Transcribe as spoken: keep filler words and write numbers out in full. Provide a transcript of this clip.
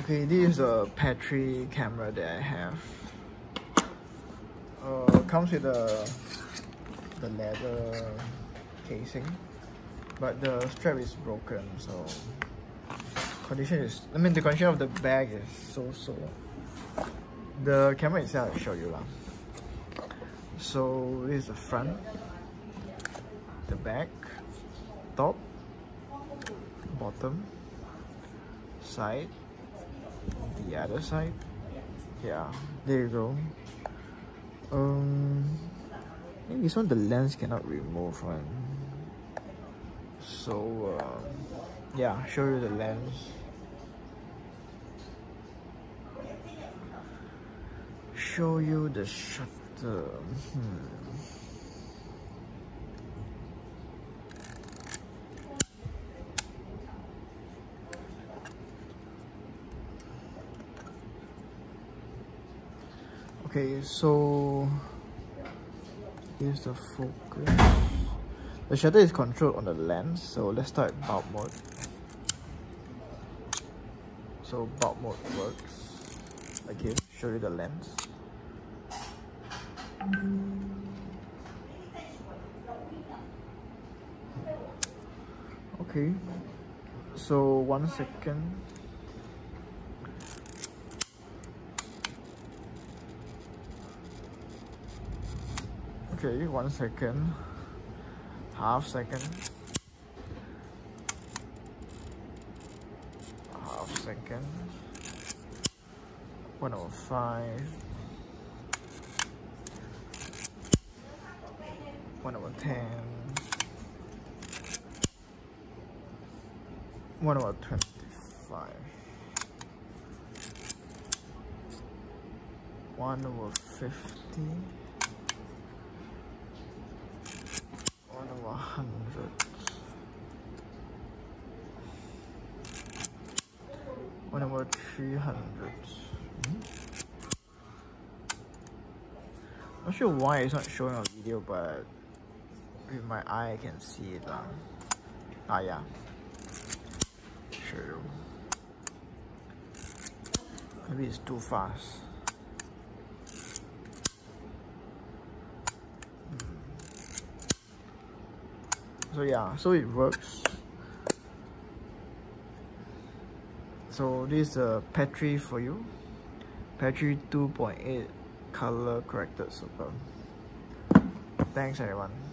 Okay, this is a Petri camera that I have. Uh, comes with the the leather casing, but the strap is broken, so condition is. I mean, the condition of the bag is so so. The camera itself, I'll show you lah. So this is the front, the back, top, bottom, side, the other side. Yeah, there you go. Um, I think this one the lens cannot remove one. So uh, yeah, show you the lens. Show you the shutter. Hmm. Okay, so here's the focus. The shutter is controlled on the lens, so let's start bulb mode. So bulb mode works. Okay, show you the lens. Okay, so one second. Okay, one second, half second, half second, one over five, one over ten, one over twenty-five, one over fifty. one hundred, one over three hundred. Mm-hmm. Not sure why it's not showing on video, but with my eye I can see it now. Ah yeah, show you. Maybe it's too fast. So yeah, so it works. So this is a Petri for you. Petri two point eight color corrected super. Thanks everyone.